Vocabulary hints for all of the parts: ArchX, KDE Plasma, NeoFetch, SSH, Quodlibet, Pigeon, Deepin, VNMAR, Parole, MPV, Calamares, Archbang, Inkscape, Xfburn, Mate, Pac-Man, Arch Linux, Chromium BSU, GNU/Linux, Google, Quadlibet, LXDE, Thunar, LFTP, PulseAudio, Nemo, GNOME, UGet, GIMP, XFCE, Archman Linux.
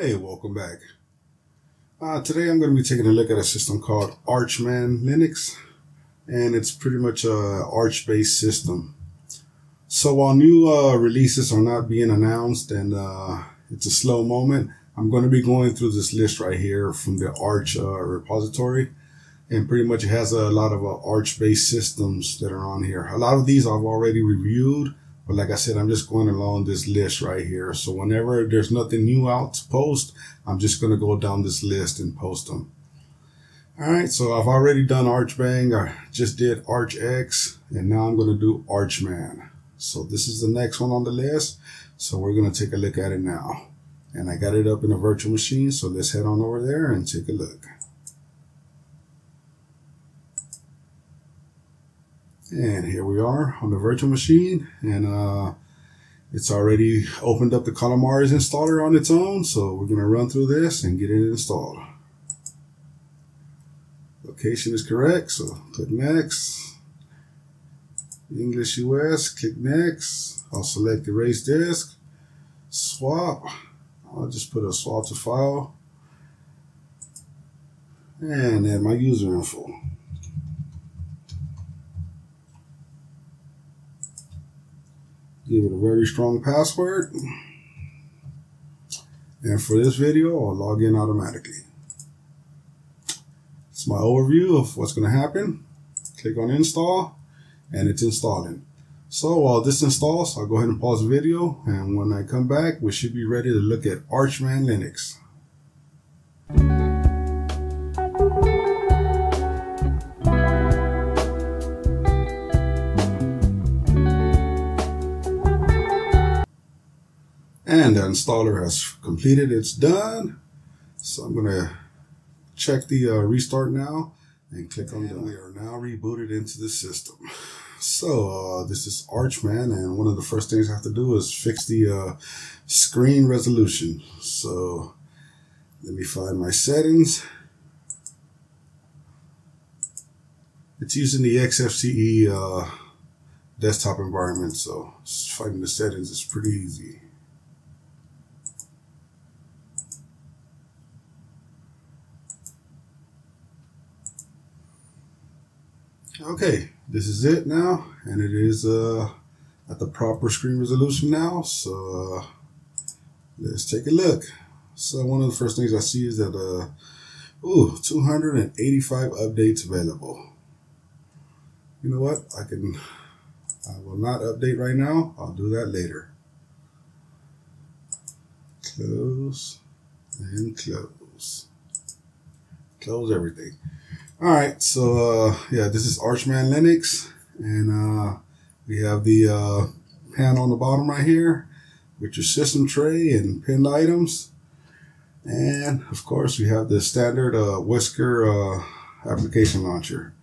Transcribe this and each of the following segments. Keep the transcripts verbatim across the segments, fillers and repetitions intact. Hey, welcome back. Uh, today I'm going to be taking a look at a system called Archman Linux, and it's pretty much a Arch-based system. So while new uh, releases are not being announced and uh, it's a slow moment, I'm going to be going through this list right here from the Arch uh, repository, and pretty much it has a lot of uh, Arch-based systems that are on here. A lot of these I've already reviewed. But like I said, I'm just going along this list right here. So whenever there's nothing new out to post, I'm just going to go down this list and post them. All right, so I've already done Archbang. I just did ArchX, and now I'm going to do Archman. So this is the next one on the list. So we're going to take a look at it now. And I got it up in a virtual machine, so let's head on over there and take a look. And here we are on the virtual machine, and uh, it's already opened up the Calamares installer on its own. So we're going to run through this and get it installed. Location is correct, so click next. English U S, click next. I'll select erase disk, swap. I'll just put a swap to file, and add my user info. Give it a very strong password. And for this video, I'll log in automatically. It's my overview of what's going to happen. Click on install, and it's installing. So while this installs, I'll go ahead and pause the video. And when I come back, we should be ready to look at Archman Linux. And the installer has completed. It's done. So I'm going to check the uh, restart now and click on done. We are now rebooted into the system. So uh, this is Archman, and one of the first things I have to do is fix the uh, screen resolution. So let me find my settings. It's using the X F C E uh, desktop environment, so finding the settings is pretty easy. Okay, this is it now, and it is uh, at the proper screen resolution now, so uh, let's take a look. So one of the first things I see is that, uh, ooh, two hundred eighty-five updates available. You know what, I can, I will not update right now, I'll do that later. Close, and close. Close everything. All right, so uh, yeah, this is Archman Linux, and uh, we have the uh, pan on the bottom right here with your system tray and pinned items. And of course, we have the standard uh, Whisker uh, application launcher.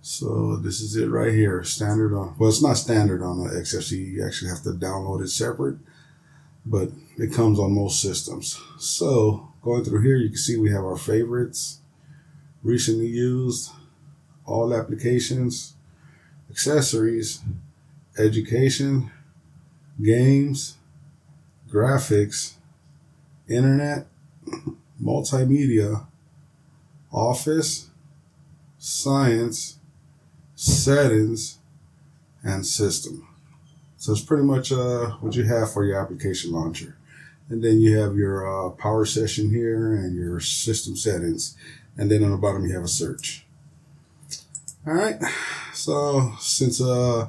So this is it right here, standard on, well, it's not standard on the X F C E, you actually have to download it separate, but it comes on most systems. So going through here, you can see we have our favorites, recently used, all applications, accessories, education, games, graphics, internet, multimedia, office, science, settings, and system. So it's pretty much uh, what you have for your application launcher. And then you have your uh, power session here and your system settings. And then on the bottom, you have a search. All right. So since uh,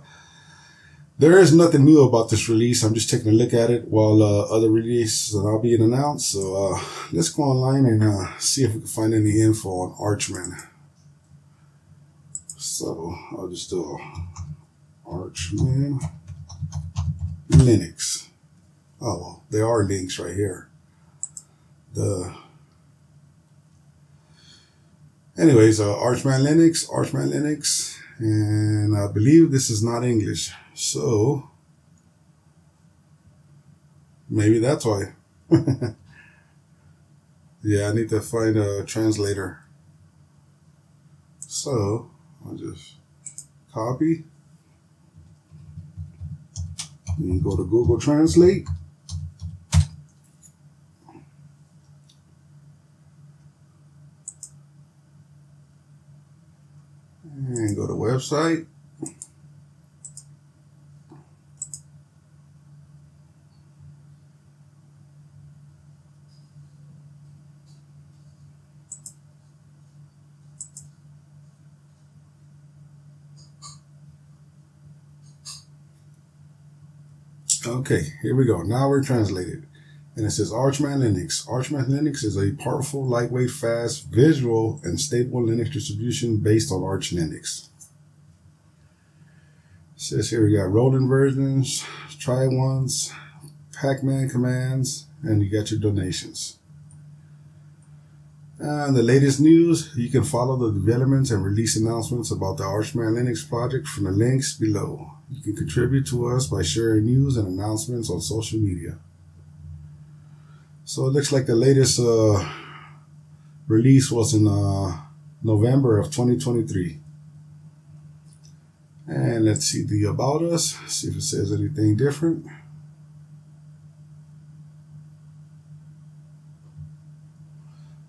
there is nothing new about this release, I'm just taking a look at it while uh, other releases are being announced. So uh, let's go online and uh, see if we can find any info on Archman. So I'll just do Archman Linux. Oh, well, there are links right here. The Anyways, uh, Archman Linux, Archman Linux, and I believe this is not English, so maybe that's why. Yeah, I need to find a translator. So I'll just copy and go to Google Translate. website. Okay, here we go. Now we're translated. And it says Archman Linux. Archman Linux is a powerful, lightweight, fast, visual, and stable Linux distribution based on Arch Linux. It says here we got rolling versions, try once, Pac-Man commands, and you got your donations. And the latest news, you can follow the developments and release announcements about the Archman Linux project from the links below. You can contribute to us by sharing news and announcements on social media. So it looks like the latest uh, release was in uh, November of twenty twenty-three. And let's see the About Us, see if it says anything different.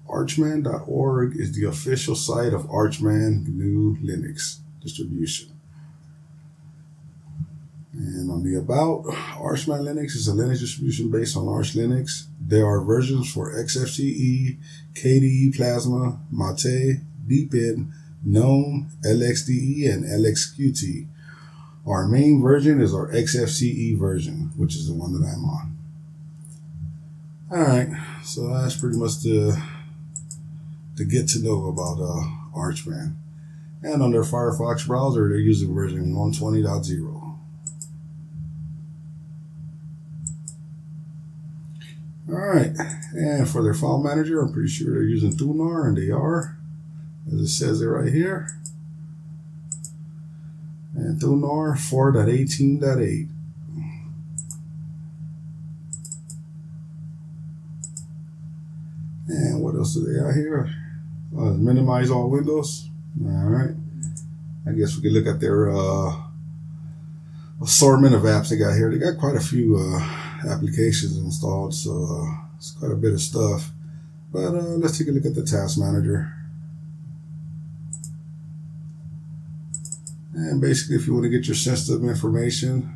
Archman dot org is the official site of Archman G N U/Linux distribution. And on the About, Archman Linux is a Linux distribution based on Arch Linux. There are versions for X F C E, K D E Plasma, Mate, Deepin, GNOME, L X D E, and L X Q T. Our main version is our X F C E version, which is the one that I'm on. Alright, so that's pretty much the, the get to know about uh, Archman. And on their Firefox browser, they're using version one twenty point zero. Alright, and for their file manager, I'm pretty sure they're using Thunar, and they are, as it says it right here. And Thunar four point eighteen point eight. And what else do they have here? Uh, minimize all windows. Alright, I guess we could look at their uh, assortment of apps they got here. They got quite a few uh, applications installed, so uh, it's quite a bit of stuff, but uh, let's take a look at the task manager. And basically, if you want to get your system information,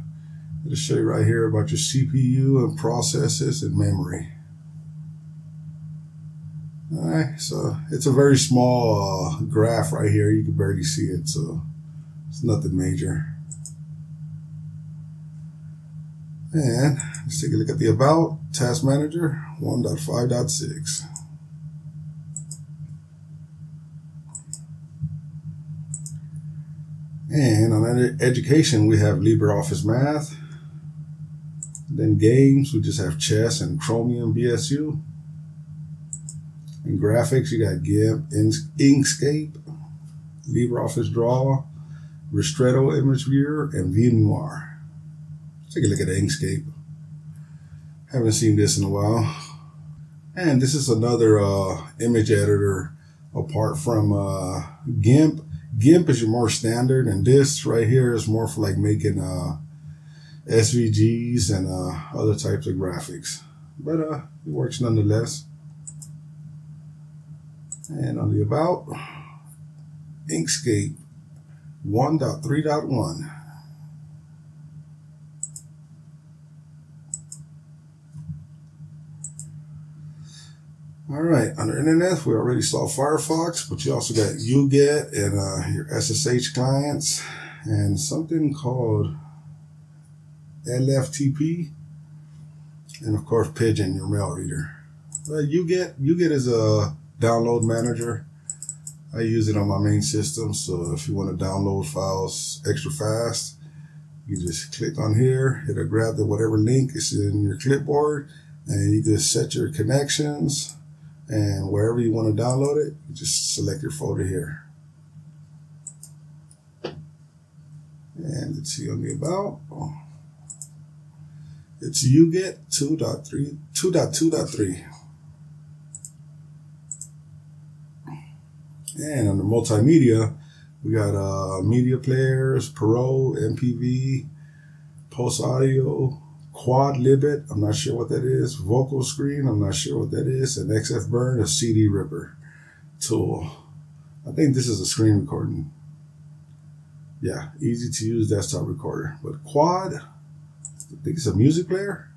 it'll show you right here about your C P U and processes and memory. Alright, so it's a very small uh, graph right here, you can barely see it, so it's nothing major. And let's take a look at the About, Task Manager one point five point six. And on ed education, we have LibreOffice Math. Then games, we just have chess and Chromium B S U. And graphics, you got GIMP, Inkscape, LibreOffice Draw, Ristretto Image Viewer, and V N M A R. Take a look at Inkscape. Haven't seen this in a while. And this is another uh, image editor apart from uh, GIMP. GIMP is your more standard, and this right here is more for like making uh, S V Gs and uh, other types of graphics. But uh, it works nonetheless. And on the About, Inkscape one point three point one. Alright, on the internet, we already saw Firefox, but you also got U G E T and uh, your S S H clients, and something called L F T P, and of course Pigeon, your mail reader. Uh, U G E T, U G E T is a download manager. I use it on my main system, so if you want to download files extra fast, you just click on here, it'll grab the whatever link is in your clipboard, and you just set your connections. And wherever you want to download it, you just select your folder here. And let's see on the About. It's U G E T two point two point three. And on the multimedia, we got uh, media players, Parole, M P V, PulseAudio, Quadlibet, I'm not sure what that is. Vocal Screen, I'm not sure what that is. And Xfburn, a C D ripper tool. I think this is a screen recording. yeah, easy to use desktop recorder. But Quad, I think it's a music player.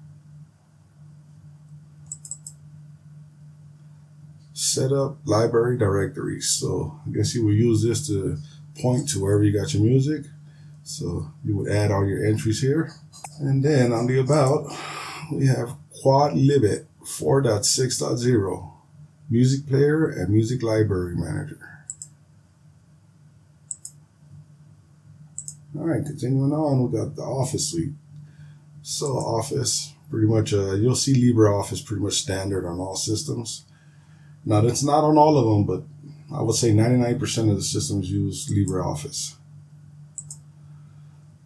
Setup library directories. So I guess you would use this to point to wherever you got your music. So you would add all your entries here. And then on the about, we have Quadlibet four point six point zero, music player and music library manager. All right, continuing on, we got the Office suite. So Office, pretty much, uh, you'll see LibreOffice pretty much standard on all systems. Now that's not on all of them, but I would say ninety-nine percent of the systems use LibreOffice.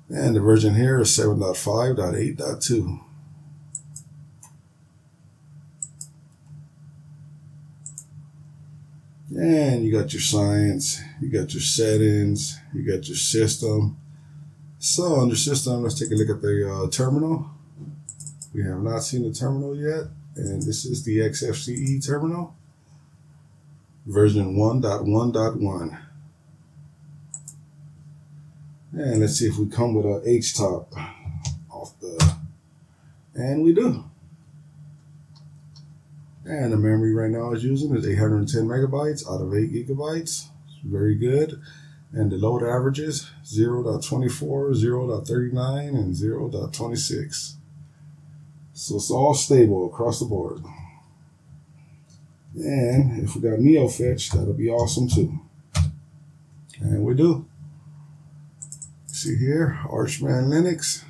And the version here is seven point five point eight point two. And you got your science, you got your settings, you got your system. So under system, let's take a look at the uh, terminal. We have not seen the terminal yet. And this is the X F C E terminal, version one point one point one. And let's see if we come with a H top off the, and we do. And the memory right now is using is eight hundred ten megabytes out of eight gigabytes. It's very good. And the load averages zero point two four, zero point three nine, and zero point two six. So it's all stable across the board. And if we got NeoFetch, that'll be awesome too. And we do. See here, Archman Linux.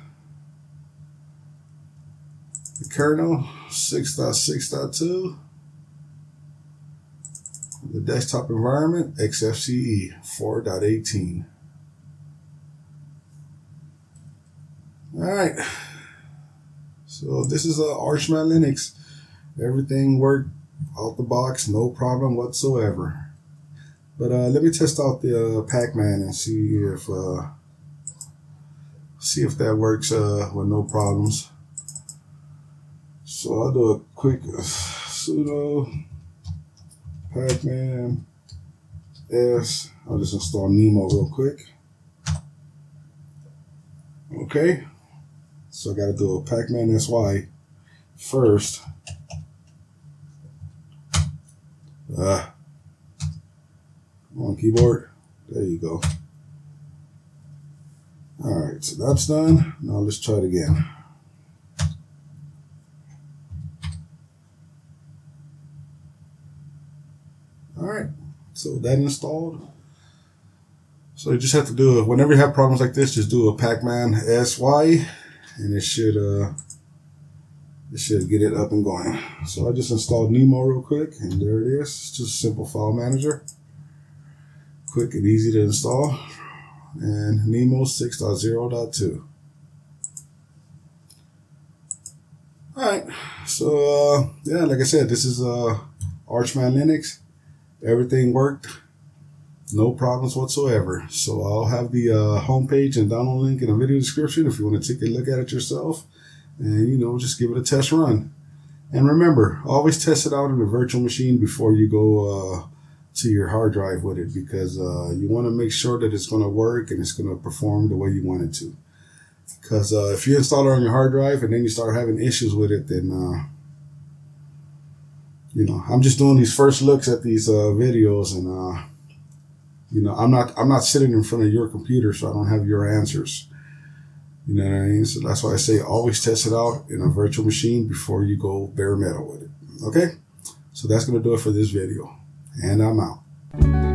The kernel, six point six point two. The desktop environment, X F C E, four point eighteen. All right. So this is a Archman Linux. Everything worked out the box, no problem whatsoever. But uh, let me test out the uh, Pac-Man and see if uh, see if that works uh, with no problems. So I'll do a quick sudo Pac-Man S. I'll just install Nemo real quick. Okay. So I gotta do a Pac-Man S Y first. Uh, come on, keyboard. There you go. Alright, so that's done. Now let's try it again. Alright, so that installed. So you just have to do it. Whenever you have problems like this, just do a Pac-Man S Y and it should uh it should get it up and going. So I just installed Nemo real quick and there it is. It's just a simple file manager. Quick and easy to install. And Nemo six point zero point two. Alright, so uh, yeah, like I said, this is uh, Archman Linux. Everything worked, no problems whatsoever. So I'll have the uh, homepage and download link in the video description if you want to take a look at it yourself. And you know, just give it a test run. And remember, always test it out on the virtual machine before you go uh, to your hard drive with it, because uh, you want to make sure that it's going to work and it's going to perform the way you want it to. Because uh, if you install it on your hard drive and then you start having issues with it, then uh, you know, I'm just doing these first looks at these uh, videos, and uh, you know, I'm not I'm not sitting in front of your computer, so I don't have your answers. You know what I mean? So that's why I say always test it out in a virtual machine before you go bare metal with it. Okay, so that's going to do it for this video. And I'm out.